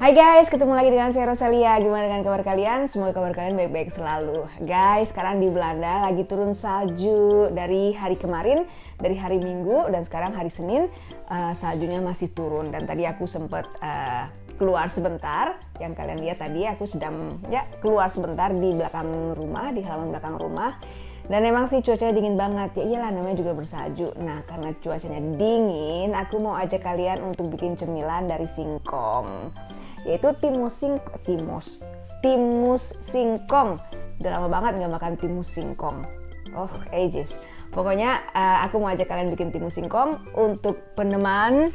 Hai guys, ketemu lagi dengan saya Rosalia. Gimana dengan kabar kalian? Semoga kabar kalian baik-baik selalu. Guys, sekarang di Belanda lagi turun salju dari hari kemarin, dari hari Minggu, dan sekarang hari Senin saljunya masih turun. Dan tadi aku sempat keluar sebentar, yang kalian lihat tadi aku sedang keluar sebentar di belakang rumah, di halaman belakang rumah. Dan emang sih cuacanya dingin banget, ya iyalah namanya juga bersalju. Nah, karena cuacanya dingin, aku mau ajak kalian untuk bikin cemilan dari singkong, yaitu timus singkong. Udah lama banget nggak makan timus singkong, oh ages. Pokoknya aku mau ajak kalian bikin timus singkong untuk peneman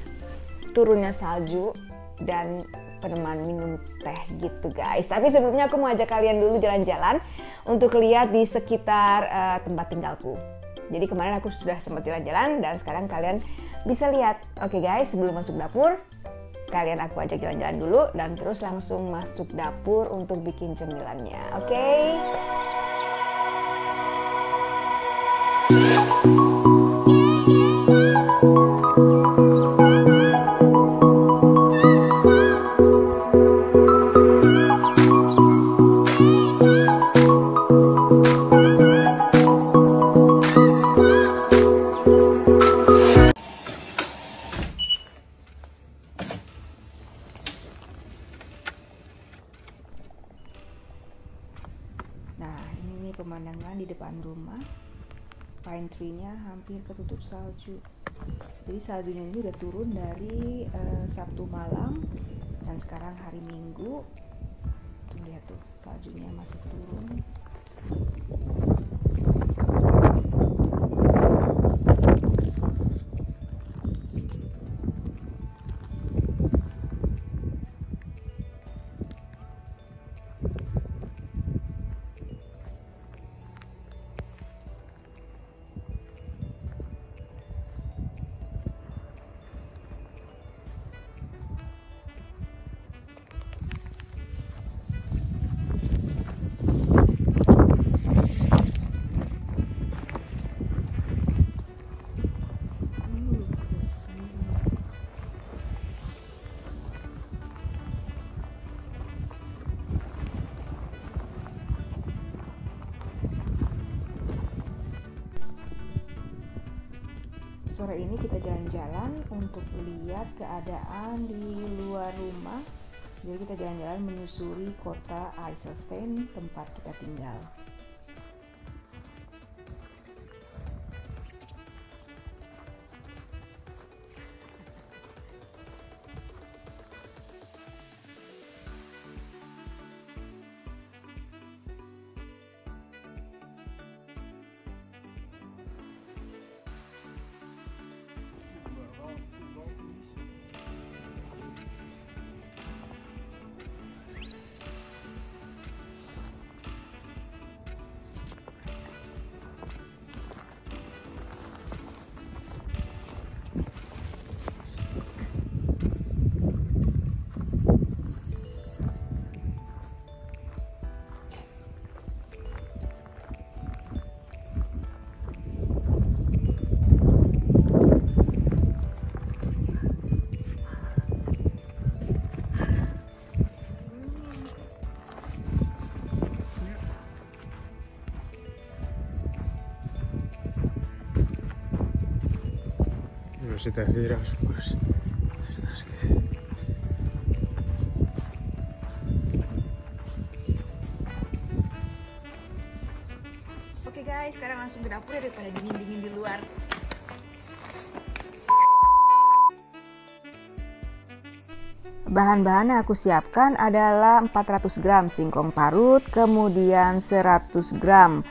turunnya salju dan peneman minum teh gitu guys. Tapi sebelumnya aku mau ajak kalian dulu jalan-jalan untuk lihat di sekitar tempat tinggalku. Jadi kemarin aku sudah sempat jalan-jalan dan sekarang kalian bisa lihat. Oke guys, sebelum masuk dapur kalian aku ajak jalan-jalan dulu dan terus langsung masuk dapur untuk bikin cemilannya. Oke? Pemandangan di depan rumah, pine tree-nya hampir ketutup salju. Jadi saljunya ini udah turun dari Sabtu malam dan sekarang hari Minggu. Tuh lihat tuh, saljunya masih turun. Sore ini kita jalan-jalan untuk lihat keadaan di luar rumah. Jadi kita jalan-jalan menyusuri kota Eiselstein, tempat kita tinggal. Si te giras, pues la verdad es que... Oke guys, sekarang langsung ke dapur daripada dingin-dingin di luar. Bahan-bahan yang aku siapkan adalah 400 gram singkong parut, kemudian 100 gram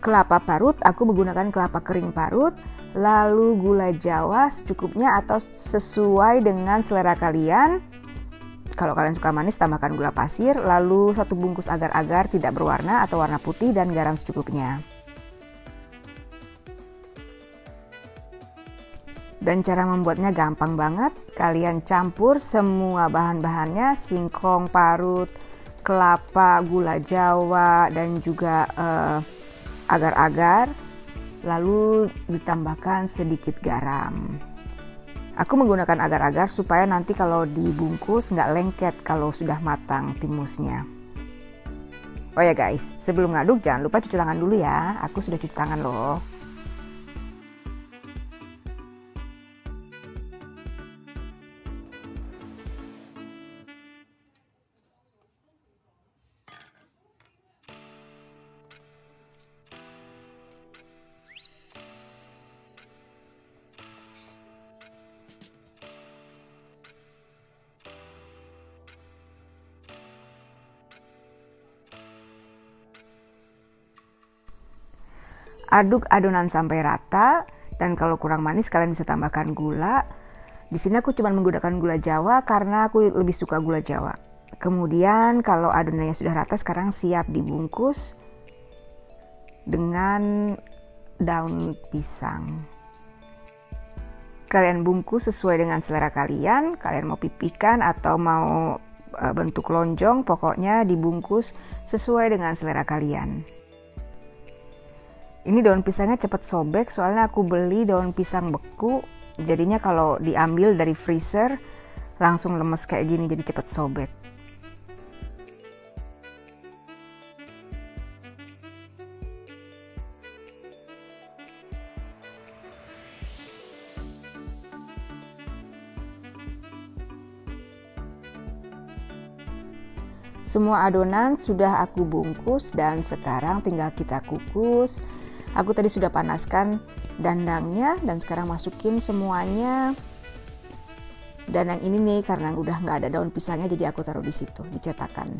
kelapa parut, aku menggunakan kelapa kering parut, lalu gula jawa secukupnya atau sesuai dengan selera kalian. Kalau kalian suka manis tambahkan gula pasir, lalu satu bungkus agar-agar tidak berwarna atau warna putih dan garam secukupnya. Dan cara membuatnya gampang banget, kalian campur semua bahan-bahannya, singkong parut, kelapa, gula jawa, dan juga agar-agar, lalu ditambahkan sedikit garam. Aku menggunakan agar-agar supaya nanti kalau dibungkus nggak lengket kalau sudah matang timusnya. Oh ya guys, sebelum ngaduk jangan lupa cuci tangan dulu ya. Aku sudah cuci tangan loh. Aduk adonan sampai rata, dan kalau kurang manis kalian bisa tambahkan gula. Di sini aku cuma menggunakan gula Jawa karena aku lebih suka gula Jawa. Kemudian kalau adonannya sudah rata, sekarang siap dibungkus dengan daun pisang. Kalian bungkus sesuai dengan selera kalian. Kalian mau pipikan atau mau bentuk lonjong, pokoknya dibungkus sesuai dengan selera kalian. Ini daun pisangnya cepat sobek, soalnya aku beli daun pisang beku, jadinya kalau diambil dari freezer langsung lemes kayak gini, jadi cepat sobek. Semua adonan sudah aku bungkus dan sekarang tinggal kita kukus. Aku tadi sudah panaskan dandangnya dan sekarang masukin semuanya. Dan yang ini nih karena udah nggak ada daun pisangnya, jadi aku taruh di situ, dicetakan.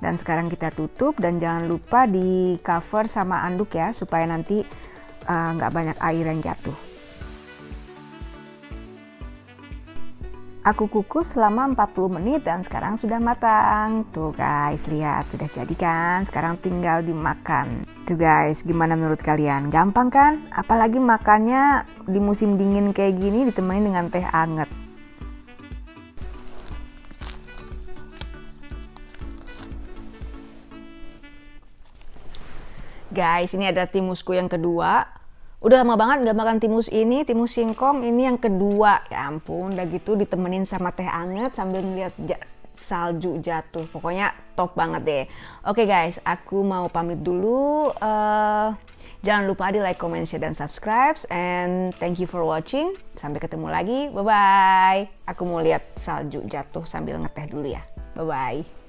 Dan sekarang kita tutup dan jangan lupa di cover sama anduk ya, supaya nanti nggak banyak air yang jatuh. Aku kukus selama 40 menit dan sekarang sudah matang. Tuh guys, lihat sudah jadi kan? Sekarang tinggal dimakan. Tuh guys, gimana menurut kalian? Gampang kan? Apalagi makannya di musim dingin kayak gini ditemani dengan teh anget. Guys, ini ada timusku yang kedua. Udah lama banget gak makan timus ini, timus singkong ini yang kedua. Ya ampun, udah gitu ditemenin sama teh anget sambil ngeliat salju jatuh. Pokoknya top banget deh. Oke guys, aku mau pamit dulu. Jangan lupa di like, comment, share, dan subscribe. And thank you for watching. Sampai ketemu lagi, bye-bye. Aku mau lihat salju jatuh sambil ngeteh dulu ya. Bye-bye.